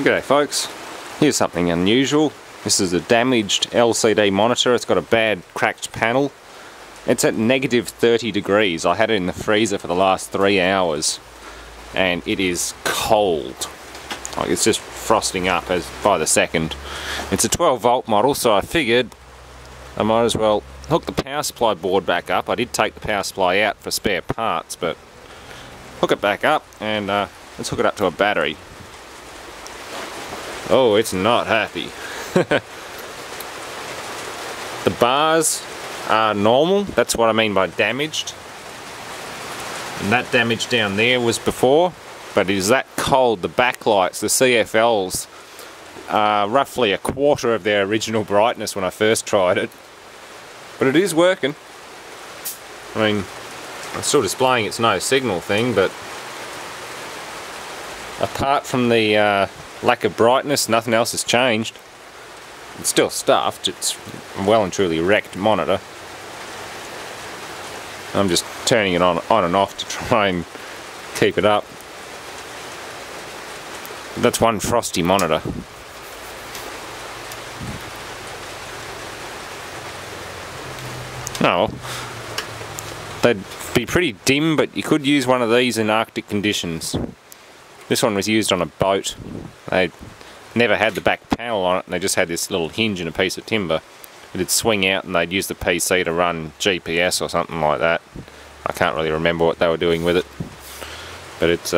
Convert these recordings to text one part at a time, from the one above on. G'day folks, here's something unusual. This is a damaged LCD monitor. It's got a bad cracked panel. It's at negative 30 degrees. I had it in the freezer for the last 3 hours and it is cold. Like, it's just frosting up as by the second. It's a 12 volt model, so I figured I might as well hook the power supply board back up. I did take the power supply out for spare parts, but hook it back up and let's hook it up to a battery. Oh, it's not happy. The bars are normal. That's what I mean by damaged. And that damage down there was before, but it is that cold. The backlights, the CFLs, are roughly a quarter of their original brightness when I first tried it. But it is working. I mean, it's still displaying its no signal thing, but apart from the lack of brightness, nothing else has changed. It's still stuffed. It's a well and truly wrecked monitor. I'm just turning it on and off to try and keep it up. That's one frosty monitor. Oh, they'd be pretty dim, but you could use one of these in Arctic conditions. This one was used on a boat. They never had the back panel on it, and they just had this little hinge and a piece of timber. It'd swing out and they'd use the PC to run GPS or something like that. I can't really remember what they were doing with it. But it's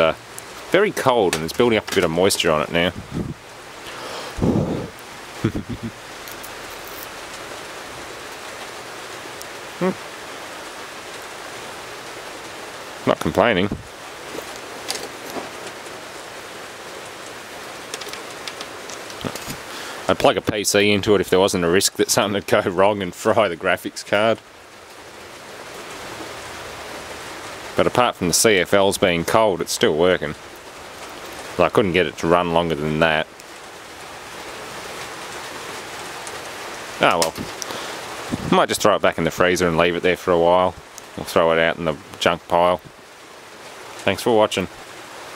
very cold and it's building up a bit of moisture on it now. Not complaining. I'd plug a PC into it if there wasn't a risk that something would go wrong and fry the graphics card. But apart from the CFLs being cold, it's still working. I couldn't get it to run longer than that. Oh well. I might just throw it back in the freezer and leave it there for a while. We'll throw it out in the junk pile. Thanks for watching.